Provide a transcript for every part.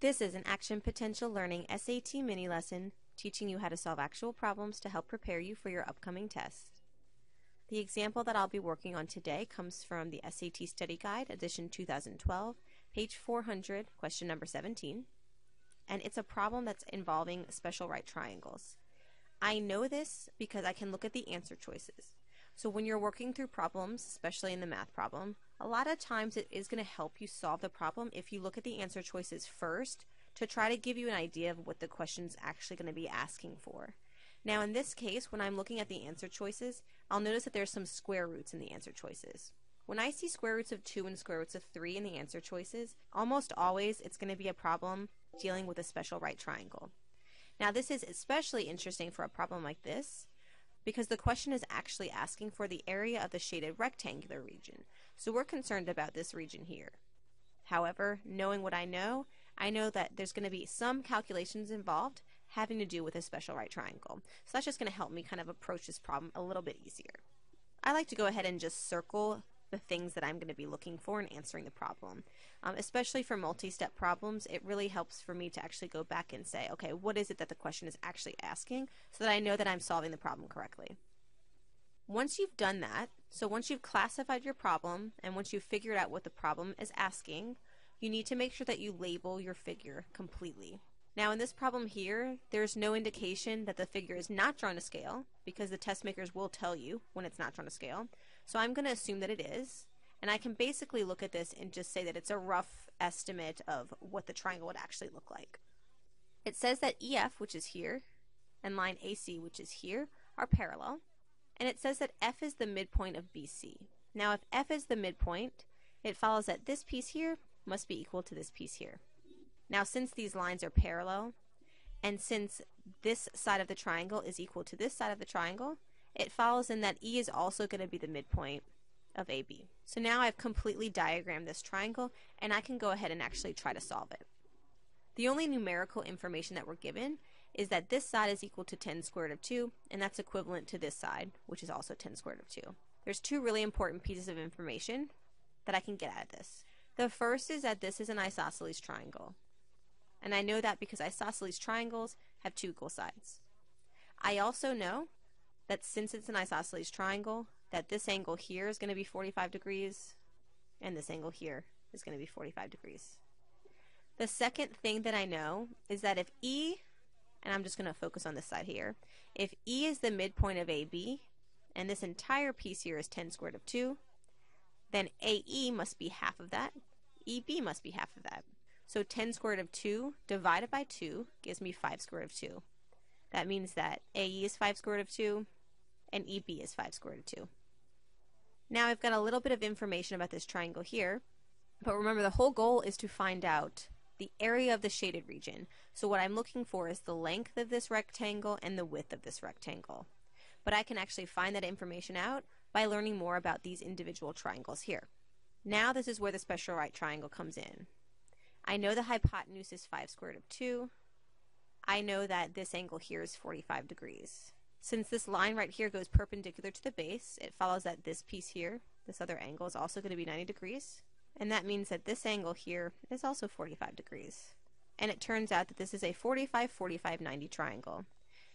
This is an Action Potential Learning SAT mini lesson teaching you how to solve actual problems to help prepare you for your upcoming test. The example that I'll be working on today comes from the SAT Study Guide, edition 2012, page 400, question number 17, and it's a problem that's involving special right triangles. I know this because I can look at the answer choices. So when you're working through problems, especially in the math problem, a lot of times it is going to help you solve the problem if you look at the answer choices first to try to give you an idea of what the question's actually going to be asking for. Now in this case, when I'm looking at the answer choices, I'll notice that there's some square roots in the answer choices. When I see square roots of 2 and square roots of 3 in the answer choices, almost always it's going to be a problem dealing with a special right triangle. Now this is especially interesting for a problem like this, because the question is actually asking for the area of the shaded rectangular region. So we're concerned about this region here. However, knowing what I know that there's going to be some calculations involved having to do with a special right triangle. So that's just going to help me kind of approach this problem a little bit easier. I like to go ahead and just circle the things that I'm going to be looking for in answering the problem. Especially for multi-step problems, it really helps for me to actually go back and say, okay, what is it that the question is actually asking so that I know that I'm solving the problem correctly. Once you've done that, so once you've classified your problem and once you've figured out what the problem is asking, you need to make sure that you label your figure completely. Now in this problem here, there's no indication that the figure is not drawn to scale because the test makers will tell you when it's not drawn to scale. So I'm going to assume that it is, and I can basically look at this and just say that it's a rough estimate of what the triangle would actually look like. It says that EF, which is here, and line AC, which is here, are parallel, and it says that F is the midpoint of BC. Now if F is the midpoint, it follows that this piece here must be equal to this piece here. Now since these lines are parallel, and since this side of the triangle is equal to this side of the triangle, it follows in that E is also going to be the midpoint of AB. So now I've completely diagrammed this triangle, and I can go ahead and actually try to solve it. The only numerical information that we're given is that this side is equal to 10 squared of 2, and that's equivalent to this side, which is also 10 squared of 2. There's two really important pieces of information that I can get out of this. The first is that this is an isosceles triangle, and I know that because isosceles triangles have two equal sides. I also know that since it's an isosceles triangle, that this angle here is going to be 45 degrees, and this angle here is going to be 45 degrees. The second thing that I know is that if E, and I'm just going to focus on this side here, if E is the midpoint of AB, and this entire piece here is 10 squared of 2, then AE must be half of that, EB must be half of that. So 10 squared of 2 divided by 2 gives me 5 squared of 2. That means that AE is 5 squared of 2 and EB is 5 squared of 2. Now I've got a little bit of information about this triangle here, but remember the whole goal is to find out the area of the shaded region. So what I'm looking for is the length of this rectangle and the width of this rectangle. But I can actually find that information out by learning more about these individual triangles here. Now this is where the special right triangle comes in. I know the hypotenuse is 5 squared of 2. I know that this angle here is 45 degrees. Since this line right here goes perpendicular to the base, it follows that this piece here, this other angle, is also going to be 90 degrees. And that means that this angle here is also 45 degrees. And it turns out that this is a 45, 45, 90 triangle.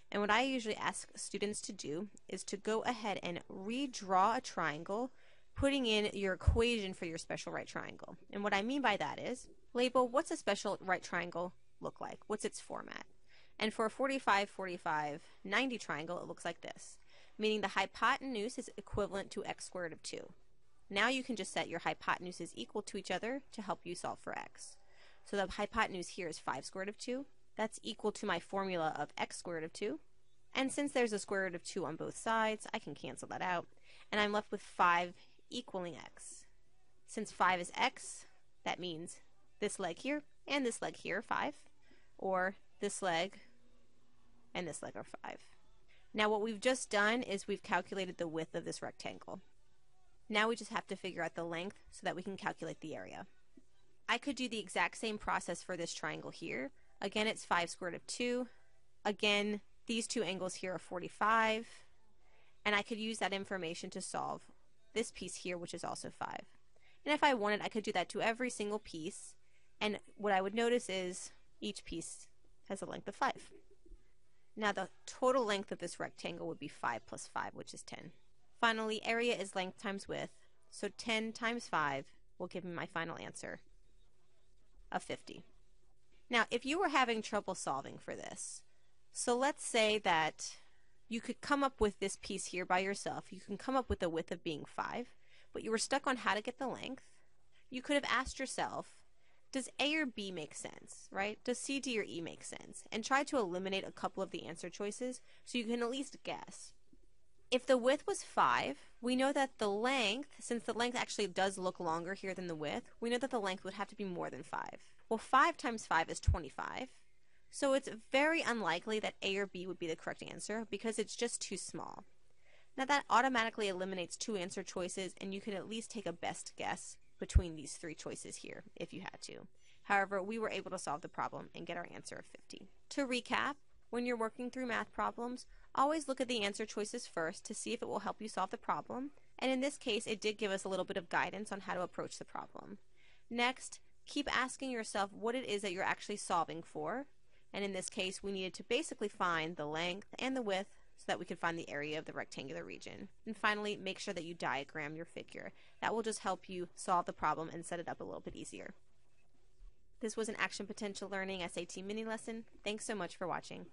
And what I usually ask students to do is to go ahead and redraw a triangle, putting in your equation for your special right triangle. And what I mean by that is, label what's a special right triangle look like, what's its format. And for a 45, 45, 90 triangle, it looks like this, meaning the hypotenuse is equivalent to x squared of 2. Now you can just set your hypotenuses equal to each other to help you solve for x. So the hypotenuse here is 5 squared of 2. That's equal to my formula of x squared of 2. And since there's a square root of 2 on both sides, I can cancel that out. And I'm left with 5 equaling x. Since 5 is x, that means this leg here and this leg here are 5, or this leg and this leg are 5. Now what we've just done is we've calculated the width of this rectangle. Now we just have to figure out the length so that we can calculate the area. I could do the exact same process for this triangle here. Again, it's 5 squared of 2. Again, these two angles here are 45, and I could use that information to solve this piece here, which is also 5. And if I wanted, I could do that to every single piece And what I would notice is each piece has a length of 5. Now the total length of this rectangle would be 5 plus 5, which is 10. Finally, area is length times width, so 10 times 5 will give me my final answer of 50. Now, if you were having trouble solving for this, so let's say that you could come up with this piece here by yourself. You can come up with a width of being 5, but you were stuck on how to get the length. You could have asked yourself, does A or B make sense, right? Does C, D, or E make sense? And try to eliminate a couple of the answer choices so you can at least guess. If the width was 5, we know that the length, since the length actually does look longer here than the width, we know that the length would have to be more than 5. Well, 5 times 5 is 25, so it's very unlikely that A or B would be the correct answer because it's just too small. Now that automatically eliminates 2 answer choices, and you can at least take a best guess between these 3 choices here if you had to. However, we were able to solve the problem and get our answer of 50. To recap, when you're working through math problems, always look at the answer choices first to see if it will help you solve the problem, and in this case it did give us a little bit of guidance on how to approach the problem. Next, keep asking yourself what it is that you're actually solving for, and in this case we needed to basically find the length and the width so that we could find the area of the rectangular region. And finally, make sure that you diagram your figure. That will just help you solve the problem and set it up a little bit easier. This was an Action Potential Learning SAT mini lesson. Thanks so much for watching.